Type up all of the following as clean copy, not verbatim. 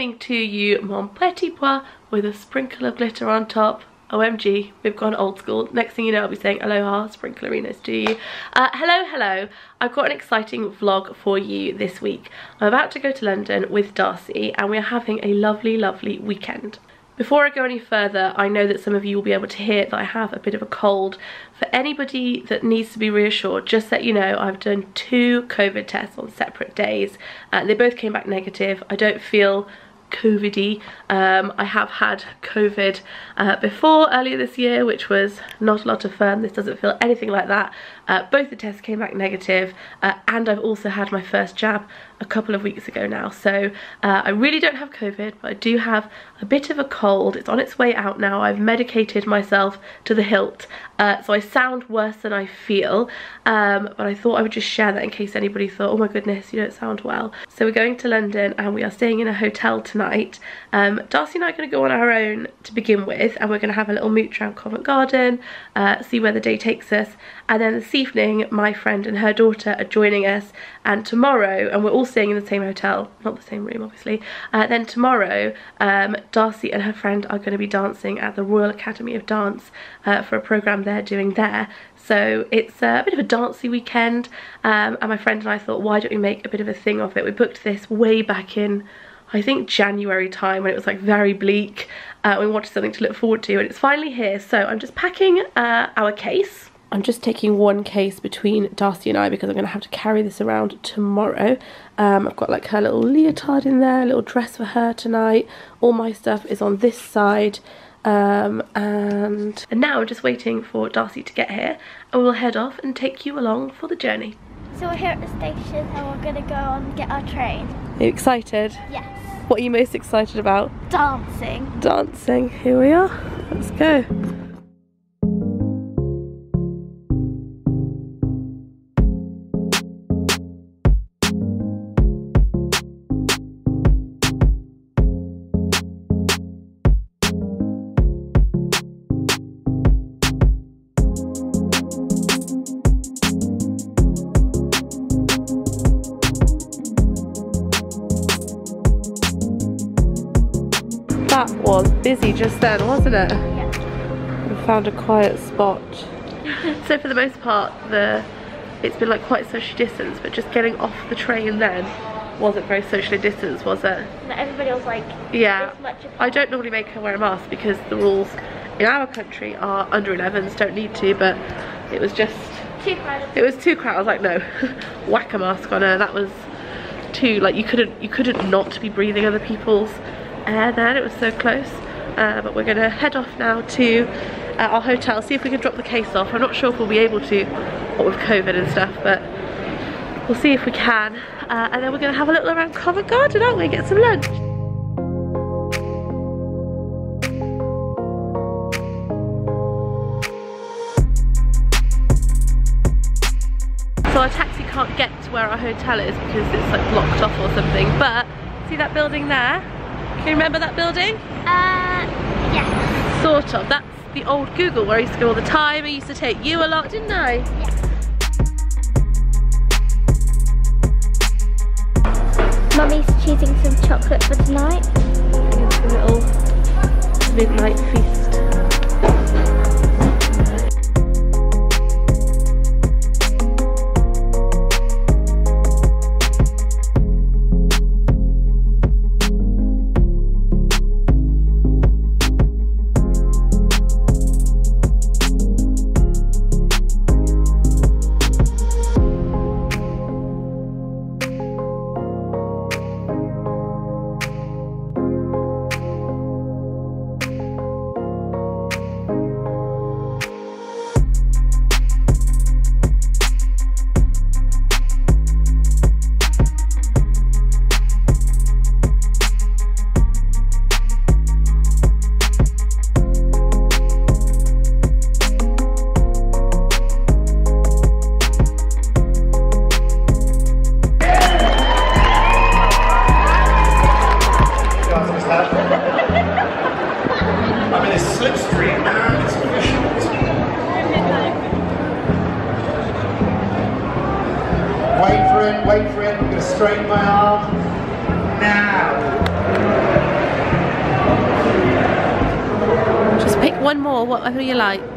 coming to you mon petit pois with a sprinkle of glitter on top. OMG, we've gone old school. Next thing you know, I'll be saying aloha, sprinklerinos to you. Hello, hello. I've got an exciting vlog for you this week. I'm about to go to London with Darcy and we're having a lovely, lovely weekend. Before I go any further, I know that some of you will be able to hear that I have a bit of a cold. For anybody that needs to be reassured, just that you know, I've done 2 COVID tests on separate days. They both came back negative. I don't feel COVID-y. I have had COVID before earlier this year, which was not a lot of fun. This doesn't feel anything like that. Both the tests came back negative, and I've also had my first jab a couple of weeks ago now. So I really don't have COVID, but I do have a bit of a cold. It's on its way out now. I've medicated myself to the hilt, so I sound worse than I feel, but I thought I would just share that in case anybody thought, oh my goodness, you don't sound well. So we're going to London and we are staying in a hotel tonight. Darcy and I are going to go on our own to begin with, and we're going to have a little mooch around Covent Garden, see where the day takes us, and then this evening my friend and her daughter are joining us, and tomorrow, and we're all staying in the same hotel, not the same room obviously, then tomorrow Darcy and her friend are going to be dancing at the Royal Academy of Dance for a programme they're doing there. So it's a bit of a dancey weekend, and my friend and I thought, why don't we make a bit of a thing of it? We booked this way back in, I think, January time, when it was like very bleak. We wanted something to look forward to, and it's finally here. So I'm just packing our case. I'm just taking one case between Darcy and I because I'm going to have to carry this around tomorrow. I've got like her little leotard in there, a little dress for her tonight. All my stuff is on this side. And now I'm just waiting for Darcy to get here and we'll head off and take you along for the journey. So we're here at the station and we're going to go and get our train. Are you excited? Yes. What are you most excited about? Dancing. Dancing. Here we are. Let's go. That was busy just then, wasn't it? Yeah. We found a quiet spot. So for the most part, it's been like quite socially distanced, but just getting off the train then wasn't very socially distanced, was it? No, everybody was like, yeah. I don't normally make her wear a mask because the rules in our country are under 11s don't need to, but it was just too crowded. It was too crowded. I was like, no, whack a mask on her. That was too, like, you couldn't not be breathing other people's air then, it was so close. But we're gonna head off now to our hotel, see if we can drop the case off. I'm not sure if we'll be able to, what with COVID and stuff, but we'll see if we can. And then we're gonna have a little around Covent Garden, aren't we? Get some lunch. So our taxi can't get to where our hotel is because it's like blocked off or something, but see that building there? Can you remember that building? Yes. Sort of. That's the old Google where I used to go all the time. I used to take you a lot, didn't I? Yeah. Mummy's choosing some chocolate for tonight. It's a little midnight feast. Wait for it, I'm going to straighten my arm. Now! One more, whatever you like. We're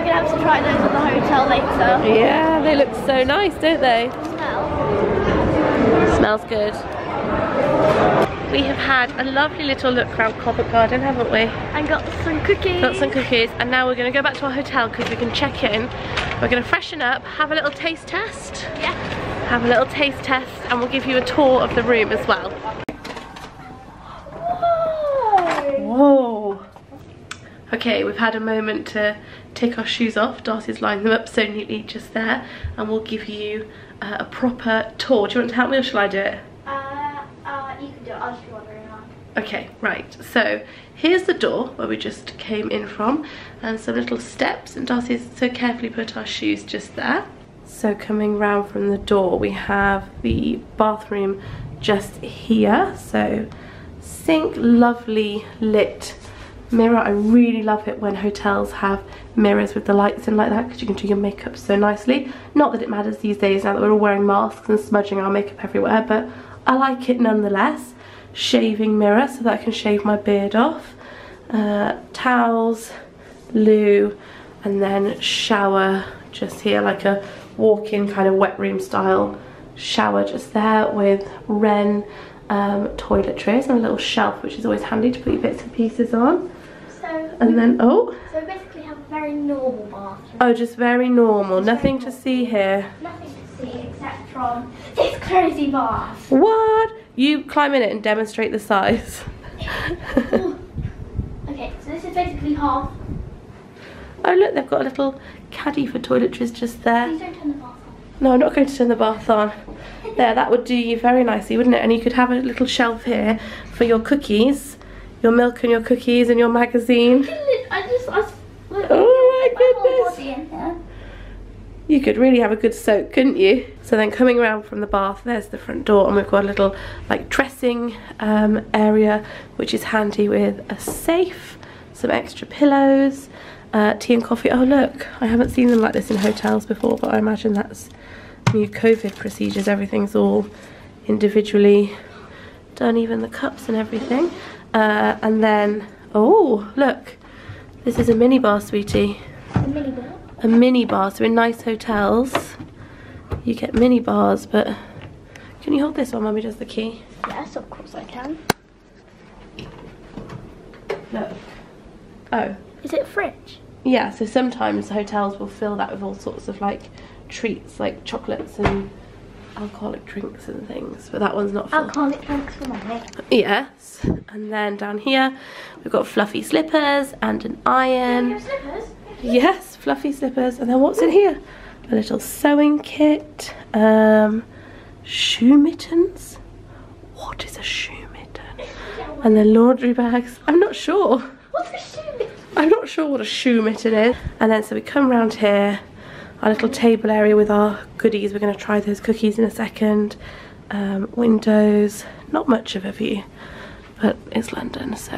going to have to try those at the hotel later. Yeah, they look so nice, don't they? Smell. Smells good. We have had a lovely little look around Covent Garden, haven't we? And got some cookies. Got some cookies, and now we're going to go back to our hotel because we can check in. We're going to freshen up, have a little taste test. Yeah. Have a little taste test, and we'll give you a tour of the room as well. Whoa! Whoa. Okay, we've had a moment to take our shoes off. Darcy's lined them up so neatly just there, and we'll give you a proper tour. Do you want to help me, or shall I do it? You can do it, I'll just be wandering around. Okay, right, so here's the door where we just came in from, and some little steps, and Darcy's so carefully put our shoes just there. So coming round from the door, we have the bathroom just here. So sink, lovely lit mirror. I really love it when hotels have mirrors with the lights in like that, because you can do your makeup so nicely. Not that it matters these days now that we're all wearing masks and smudging our makeup everywhere, but I like it nonetheless. Shaving mirror so that I can shave my beard off. Towels, loo, and then shower just here, like a walk-in kind of wet room style shower just there with Wren toiletries and a little shelf, which is always handy to put your bits and pieces on. So we basically have a very normal bathroom. Oh, just very normal. Nothing to see here. Nothing to see except from this crazy bath. What? You climb in it and demonstrate the size. Okay, so this is basically half. Oh look, they've got a little caddy for toiletries just there. Please don't turn the bath on. No, I'm not going to turn the bath on. There, that would do you very nicely, wouldn't it? And you could have a little shelf here for your cookies, your milk and your cookies and your magazine. Oh my goodness. You could really have a good soak, couldn't you? So then coming around from the bath, there's the front door, and we've got a little like dressing area, which is handy with a safe, some extra pillows, tea and coffee. Oh look, I haven't seen them like this in hotels before, but I imagine that's new COVID procedures. Everything's all individually done, even the cups and everything. And then, oh look, this is a mini bar, sweetie. A mini bar? A mini bar, so in nice hotels you get mini bars, but can you hold this while Mummy does the key? Yes, of course I can. Look. Oh. Is it a fridge? Yeah, so sometimes hotels will fill that with all sorts of like treats, like chocolates and alcoholic drinks and things, but that one's not full. Alcoholic drinks for Mummy. Yes, and then down here we've got fluffy slippers and an iron. You have slippers? Yes, fluffy slippers. And then what's in here? A little sewing kit, shoe mittens. What is a shoe mitten? And then laundry bags. I'm not sure. What's a shoe mitten? I'm not sure what a shoe mitten is. And then so we come round here, our little table area with our goodies. We're going to try those cookies in a second. Windows, not much of a view, but it's London, so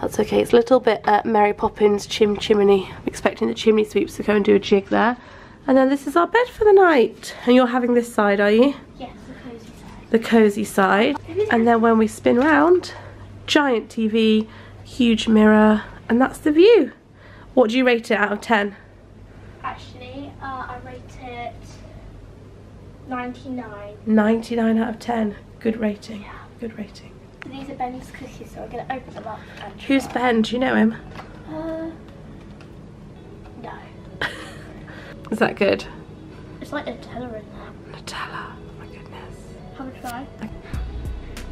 that's okay. It's a little bit Mary Poppins chimney. I'm expecting the chimney sweeps to go and do a jig there. And then this is our bed for the night. And you're having this side, are you? Yes, the cosy side. The cosy side. And then when we spin round, giant TV, huge mirror, and that's the view. What do you rate it out of 10? Actually, I rate it 99. 99 out of 10. Good rating. Yeah. Good rating. These are Ben's cookies, so I'm going to open them up and try. Who's Ben? Do you know him? No. Is that good? It's like Nutella in there. Nutella, oh my goodness. Have a try.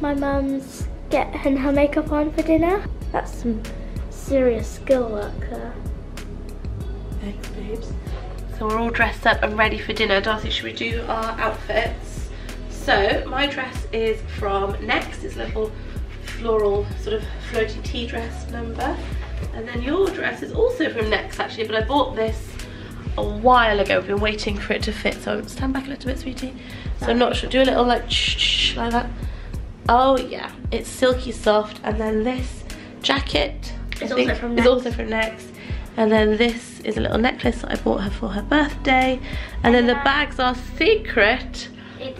My mum's getting her makeup on for dinner. That's some serious skill work there. Thanks, babes. So we're all dressed up and ready for dinner. Darcy, should we do our outfits? So my dress is from Next, it's a little floral sort of floaty tea dress number. And then your dress is also from Next actually, but I bought this a while ago. I've been waiting for it to fit, so stand back a little bit, sweetie. So I'm not sure, do a little like shh like that. Oh yeah, it's silky soft. And then this jacket is also from Next. And then this is a little necklace that I bought her for her birthday. And then the bags are secret.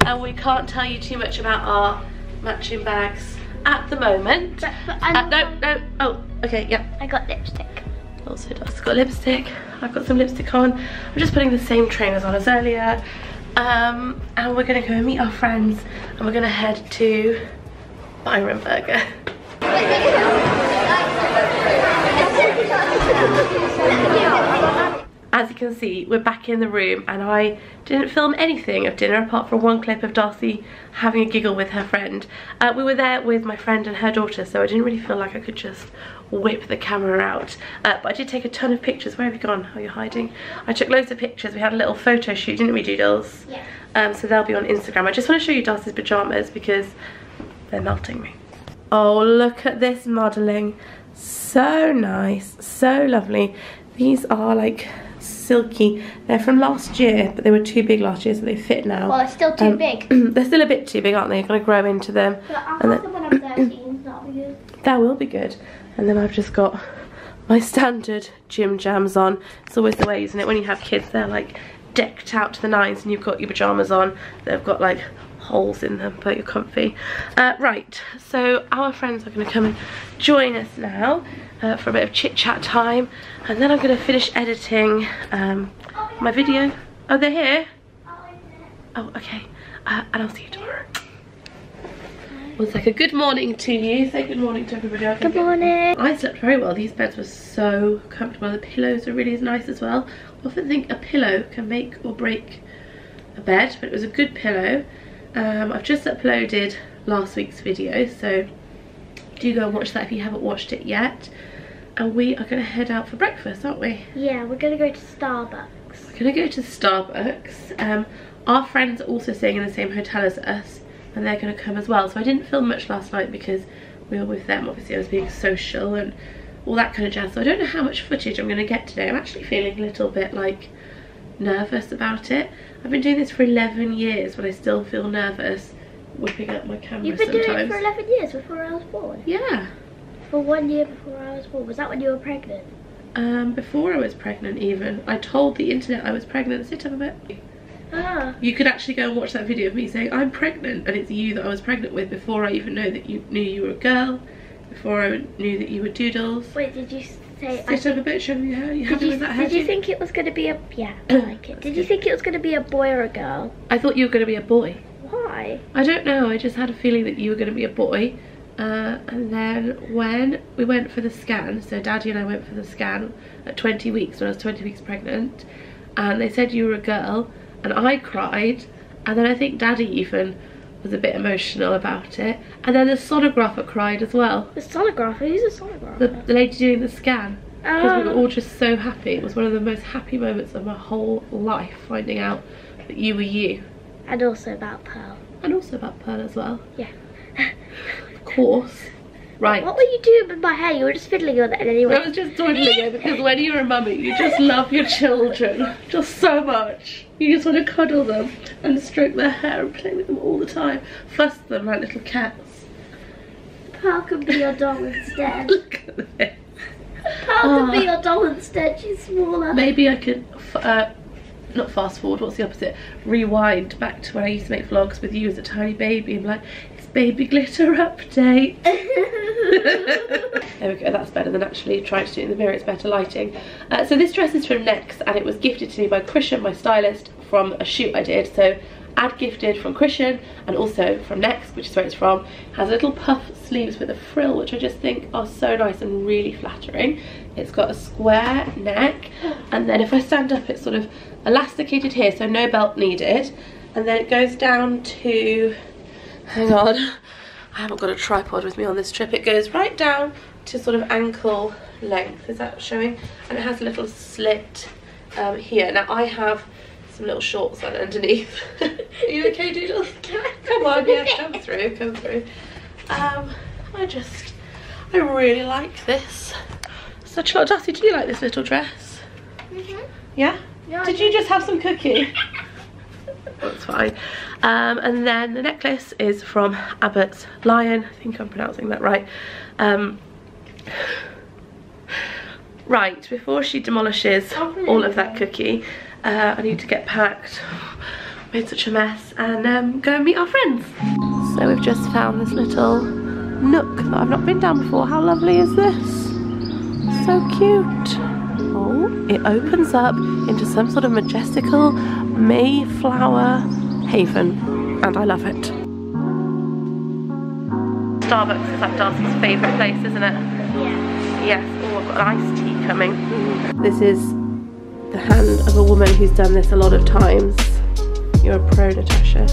and we can't tell you too much about our matching bags at the moment. No. Oh, okay, yeah. I got lipstick. Also, Darcy's got lipstick. I've got some lipstick on. I'm just putting the same trainers on as earlier. And we're gonna go and meet our friends, and we're gonna head to Byron Burger. As you can see, we're back in the room, and I didn't film anything of dinner apart from one clip of Darcy having a giggle with her friend. We were there with my friend and her daughter, so I didn't really feel like I could just whip the camera out. But I did take a ton of pictures. Where have you gone? Oh, you're hiding. I took loads of pictures. We had a little photo shoot, didn't we, Doodles? Yeah. So they'll be on Instagram. I just want to show you Darcy's pyjamas because they're melting me. Oh, look at this modelling. So nice, so lovely. These are like silky. They're from last year, but they were too big last year, so they fit now. Well, they're still too big. They're still a bit too big, aren't they? You're going to grow into them. But I'll have them when I'm 13. That'll be good. That will be good. And then I've just got my standard gym jams on. It's always the way, isn't it? When you have kids, they're like decked out to the nines, and you've got your pyjamas on. They've got like holes in them, but you're comfy. Right, so our friends are going to come and join us now for a bit of chit chat time, and then I'm going to finish editing my video. Oh, they're here? Oh, okay. And I'll see you tomorrow. Well, like a good morning to you. Say good morning to everybody. Good morning. I slept very well. These beds were so comfortable. The pillows are really nice as well. I often think a pillow can make or break a bed, but it was a good pillow. I've just uploaded last week's video, so do go and watch that if you haven't watched it yet. And we are going to head out for breakfast, aren't we? Yeah, we're going to go to Starbucks. We're going to go to Starbucks. Our friends are also staying in the same hotel as us, and they're going to come as well. So I didn't film much last night because we were with them. Obviously, I was being social and all that kind of jazz. So I don't know how much footage I'm going to get today. I'm actually feeling a little bit like nervous about it. I've been doing this for 11 years, but I still feel nervous whipping up my camera. You've been sometimes. Doing it for 11 years before I was born? Yeah. For 1 year before I was born. Was that when you were pregnant? Before I was pregnant even. I told the internet I was pregnant. Sit up a bit. Ah. You could actually go and watch that video of me saying I'm pregnant, and it's you that I was pregnant with before I even know that you knew you were a girl, before I knew that you were Doodles. Wait, did you say sit up a bit, show me your hair. Did you think it was going to be a yeah, I like it. Did you think it was going to be a boy or a girl? I thought you were going to be a boy. Why? I don't know. I just had a feeling that you were going to be a boy. And then when we went for the scan, so Daddy and I went for the scan at 20 weeks when I was 20 weeks pregnant, and they said you were a girl, and I cried, and then I think Daddy even was a bit emotional about it, and then the sonographer cried as well. The sonographer? Who's the sonographer? The lady doing the scan. Because we were all just so happy. It was one of the most happy moments of my whole life, finding out that you were you. And also about Pearl. And also about Pearl as well. Yeah. Of course. Right. What were you doing with my hair? You were just fiddling with it anyway. I was just twiddling it because when you're a mummy, you just love your children just so much. You just want to cuddle them and stroke their hair and play with them all the time. Fuss them like little cats. Pearl could be your doll instead. Look at this. Pearl could be your doll instead. She's smaller. Maybe I could, not fast forward, what's the opposite? Rewind back to when I used to make vlogs with you as a tiny baby and like, baby glitter update. There we go, that's better than actually trying to do it in the mirror, it's better lighting. So this dress is from Next, and it was gifted to me by Christian, my stylist, from a shoot I did. So ad gifted from Christian and also from Next, which is where it's from. It has little puff sleeves with a frill, which I just think are so nice and really flattering. It's got a square neck, and then if I stand up it's sort of elasticated here, so no belt needed, and then it goes down to, hang on, I haven't got a tripod with me on this trip. It goes right down to sort of ankle length. Is that showing? And it has a little slit here. Now I have some little shorts on underneath. Are you okay, Doodles? Come on, yeah, come through, come through. I really like this. Such a lot. Darcy, do you like this little dress? Mm-hmm. Yeah? Yeah. Did you just have some cookie? That's fine. And then the necklace is from Abbott's Lion. I think I'm pronouncing that right. Right, before she demolishes all of that cookie, I need to get packed. made such a mess, and go and meet our friends. So we've just found this little nook that I've not been down before. How lovely is this? So cute. Oh, it opens up into some sort of majestical Mayflower haven, and I love it. Starbucks is like Darcy's favourite place, isn't it? Yeah. Yes. Oh, I've got an iced tea coming. This is the hand of a woman who's done this a lot of times. You're a pro, Natasha.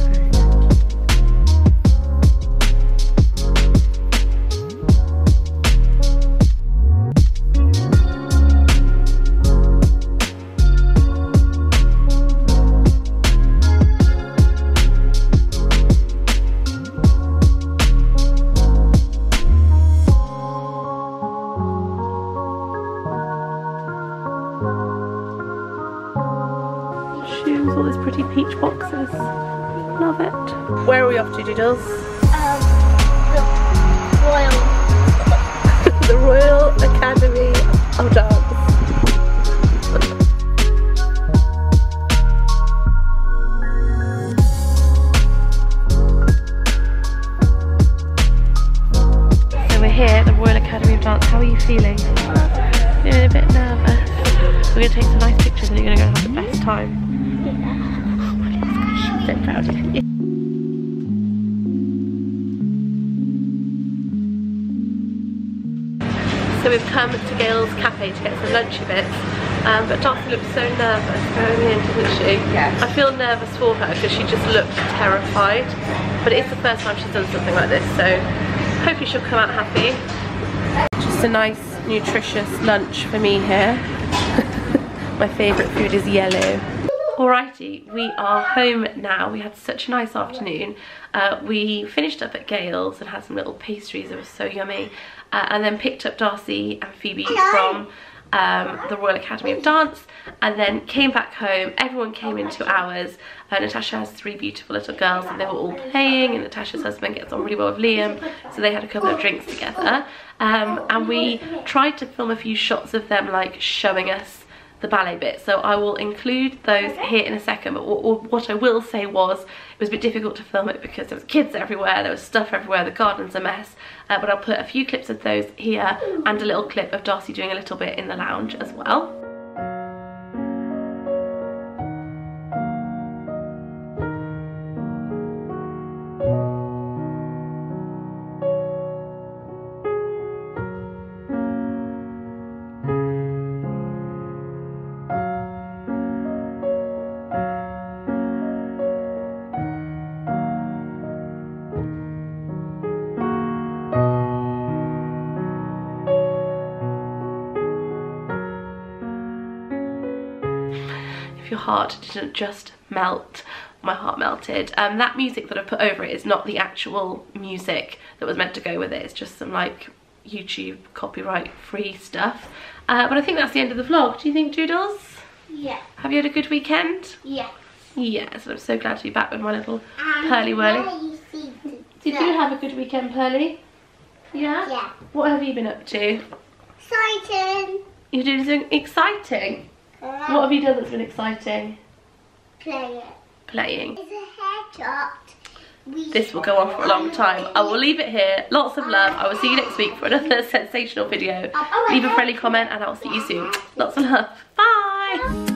All these pretty peach boxes. Love it. Where are we off to, Doodles? The Royal. The Royal Academy of Dance. So we're here at the Royal Academy of Dance. How are you feeling? Feeling a bit nervous. We're going to take some nice pictures and you're going to go have the best time. Oh my gosh, she's so proud of you. So we've come to Gail's cafe to get some lunchy bits, but Darcy looks so nervous going in, doesn't she? Yes. I feel nervous for her because she just looks terrified, but it's the first time she's done something like this, so hopefully she'll come out happy. Just a nice nutritious lunch for me here. My favourite food is yellow. Alrighty, we are home now. We had such a nice afternoon. We finished up at Gail's and had some little pastries that were so yummy, and then picked up Darcy and Phoebe from the Royal Academy of Dance, and then came back home. Everyone came in 2 hours. Natasha has 3 beautiful little girls and they were all playing, and Natasha's husband gets on really well with Liam, so they had a couple of drinks together, and we tried to film a few shots of them like showing us the ballet bit, so I will include those here in a second. But what I will say was it was a bit difficult to film it because there was kids everywhere, there was stuff everywhere, the garden's a mess, but I'll put a few clips of those here and a little clip of Darcy doing a little bit in the lounge as well. Your heart didn't just melt, my heart melted. That music that I put over it is not the actual music that was meant to go with it, it's just some like YouTube copyright free stuff, but I think that's the end of the vlog. Do you think, Doodles? Yeah. Have you had a good weekend? Yes. Yes, I'm so glad to be back with my little Pearly Whirly. Did you have a good weekend, Pearly? Yeah? Yeah. What have you been up to? Exciting. You're doing something exciting? What have you done that's been exciting? Playing. It's a haircut. This will go on for a long time. I will leave it here. Lots of love. I will see you next week for another sensational video. Leave a friendly comment and I'll see you soon. Lots of love. Bye.